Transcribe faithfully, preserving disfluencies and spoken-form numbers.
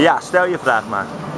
Ja, stel je vraag maar.